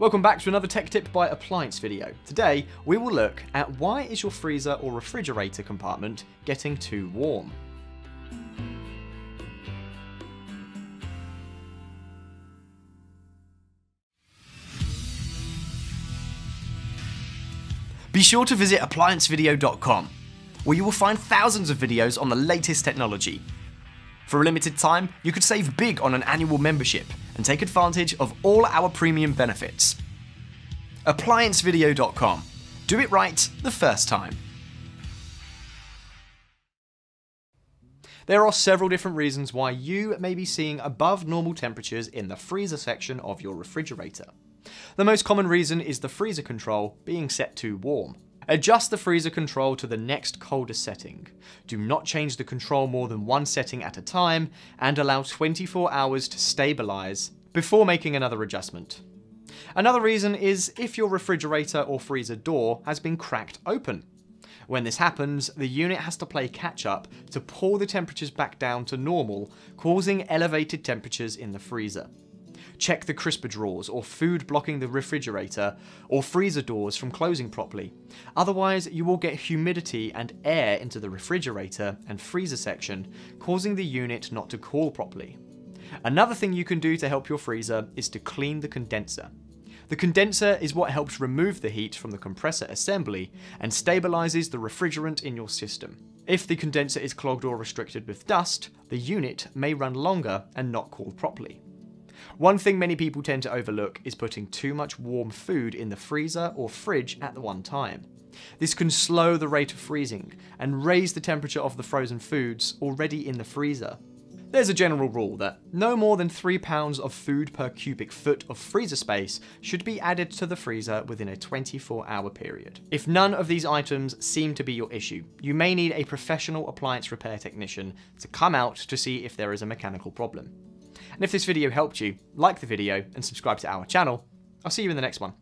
Welcome back to another tech tip by Appliance Video. Today we will look at why is your freezer or refrigerator compartment getting too warm. Be sure to visit appliancevideo.com, where you will find thousands of videos on the latest technology. For a limited time, you could save big on an annual membership and take advantage of all our premium benefits. Appliancevideo.com. Do it right the first time. There are several different reasons why you may be seeing above normal temperatures in the freezer section of your refrigerator. The most common reason is the freezer control being set too warm. Adjust the freezer control to the next coldest setting. Do not change the control more than one setting at a time and allow 24 hours to stabilize before making another adjustment. Another reason is if your refrigerator or freezer door has been cracked open. When this happens, the unit has to play catch up to pull the temperatures back down to normal, causing elevated temperatures in the freezer. Check the crisper drawers or food blocking the refrigerator or freezer doors from closing properly. Otherwise, you will get humidity and air into the refrigerator and freezer section, causing the unit not to cool properly. Another thing you can do to help your freezer is to clean the condenser. The condenser is what helps remove the heat from the compressor assembly and stabilizes the refrigerant in your system. If the condenser is clogged or restricted with dust, the unit may run longer and not cool properly. One thing many people tend to overlook is putting too much warm food in the freezer or fridge at the one time. This can slow the rate of freezing and raise the temperature of the frozen foods already in the freezer. There's a general rule that no more than 3 pounds of food per cubic foot of freezer space should be added to the freezer within a 24-hour period. If none of these items seem to be your issue, you may need a professional appliance repair technician to come out to see if there is a mechanical problem. And if this video helped you, like the video and subscribe to our channel. I'll see you in the next one.